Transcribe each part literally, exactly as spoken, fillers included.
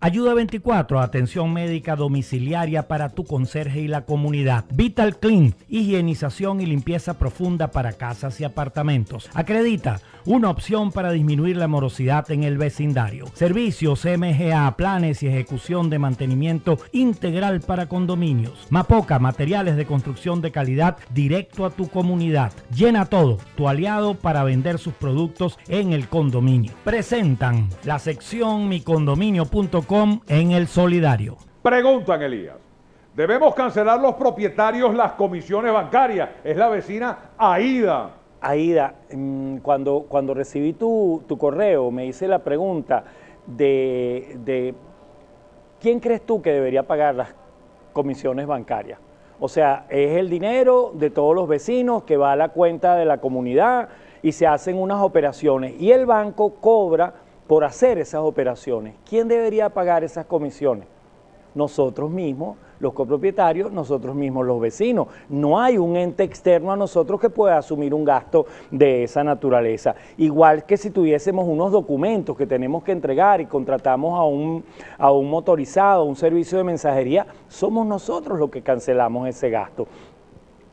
Ayuda veinticuatro, atención médica domiciliaria para tu conserje y la comunidad. Vital Clean, higienización y limpieza profunda para casas y apartamentos. Acredita, una opción para disminuir la morosidad en el vecindario. Servicios M G A, planes y ejecución de mantenimiento integral para condominios. Mapoca, materiales de construcción de calidad directo a tu comunidad. Llena todo, tu aliado para vender sus productos en el condominio. Presentan la sección mi condominio punto com en El Solidario. Preguntan, Elías, ¿debemos cancelar los propietarios las comisiones bancarias? Es la vecina Aída. Aída, cuando, cuando recibí tu, tu correo me hice la pregunta de, de ¿quién crees tú que debería pagar las comisiones bancarias? O sea, es el dinero de todos los vecinos que va a la cuenta de la comunidad y se hacen unas operaciones y el banco cobra por hacer esas operaciones. ¿Quién debería pagar esas comisiones? Nosotros mismos, los copropietarios, nosotros mismos, los vecinos. No hay un ente externo a nosotros que pueda asumir un gasto de esa naturaleza. Igual que si tuviésemos unos documentos que tenemos que entregar y contratamos a un, a un motorizado, un servicio de mensajería, somos nosotros los que cancelamos ese gasto.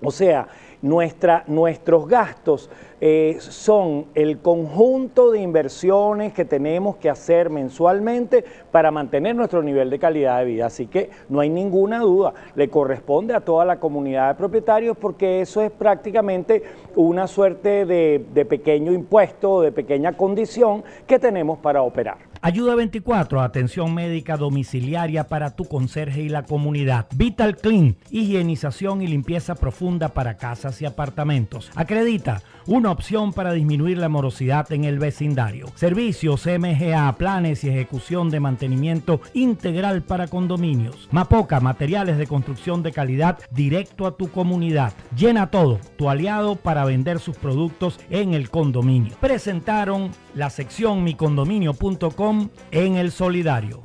O sea, nuestra, nuestros gastos eh, son el conjunto de inversiones que tenemos que hacer mensualmente para mantener nuestro nivel de calidad de vida. Así que no hay ninguna duda, le corresponde a toda la comunidad de propietarios porque eso es prácticamente una suerte de, de pequeño impuesto, de pequeña condición que tenemos para operar. Ayuda veinticuatro, atención médica domiciliaria para tu conserje y la comunidad. Vital Clean, higienización y limpieza profunda para casas y apartamentos. Acredita, una opción para disminuir la morosidad en el vecindario. Servicios M G A, planes y ejecución de mantenimiento integral para condominios. Mapoca, materiales de construcción de calidad directo a tu comunidad. Llena todo, tu aliado para vender sus productos en el condominio. Presentaron la sección mi condominio punto com en El Solidario.